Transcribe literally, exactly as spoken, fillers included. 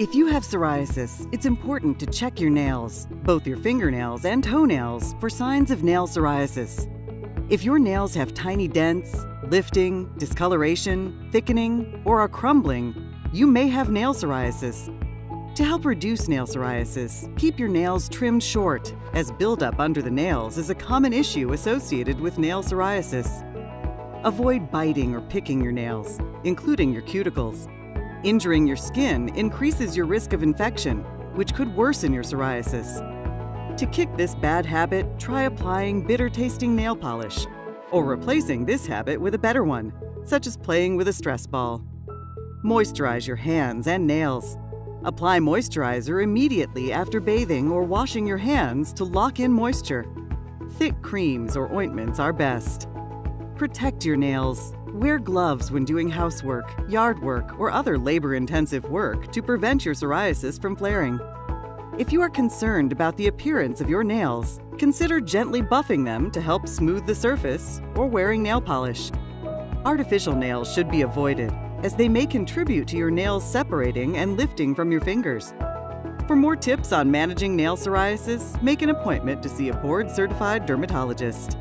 If you have psoriasis, it's important to check your nails, both your fingernails and toenails, for signs of nail psoriasis. If your nails have tiny dents, lifting, discoloration, thickening, or are crumbling, you may have nail psoriasis. To help reduce nail psoriasis, keep your nails trimmed short, as buildup under the nails is a common issue associated with nail psoriasis. Avoid biting or picking your nails, including your cuticles. Injuring your skin increases your risk of infection, which could worsen your psoriasis. To kick this bad habit, try applying bitter-tasting nail polish, or replacing this habit with a better one, such as playing with a stress ball. Moisturize your hands and nails. Apply moisturizer immediately after bathing or washing your hands to lock in moisture. Thick creams or ointments are best. Protect your nails. Wear gloves when doing housework, yard work, or other labor-intensive work to prevent your psoriasis from flaring. If you are concerned about the appearance of your nails, consider gently buffing them to help smooth the surface or wearing nail polish. Artificial nails should be avoided, as they may contribute to your nails separating and lifting from your fingers. For more tips on managing nail psoriasis, make an appointment to see a board-certified dermatologist.